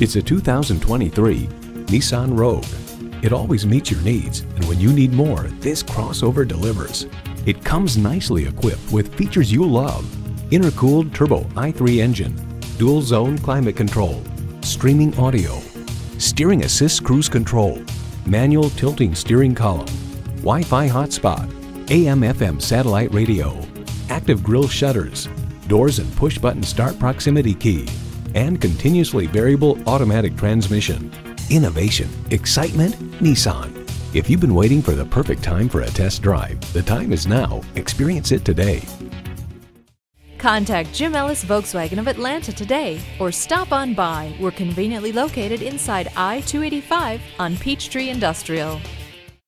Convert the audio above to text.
It's a 2023 Nissan Rogue. It always meets your needs, and when you need more, this crossover delivers. It comes nicely equipped with features you love: intercooled turbo i3 engine, dual zone climate control, streaming audio, steering assist cruise control, manual tilting steering column, Wi-Fi hotspot, AM/FM satellite radio, active grille shutters, doors and push-button start proximity key, and continuously variable automatic transmission. Innovation, excitement, Nissan. If you've been waiting for the perfect time for a test drive, the time is now. Experience it today. Contact Jim Ellis Volkswagen of Atlanta today or stop on by. We're conveniently located inside I-285 on Peachtree Industrial.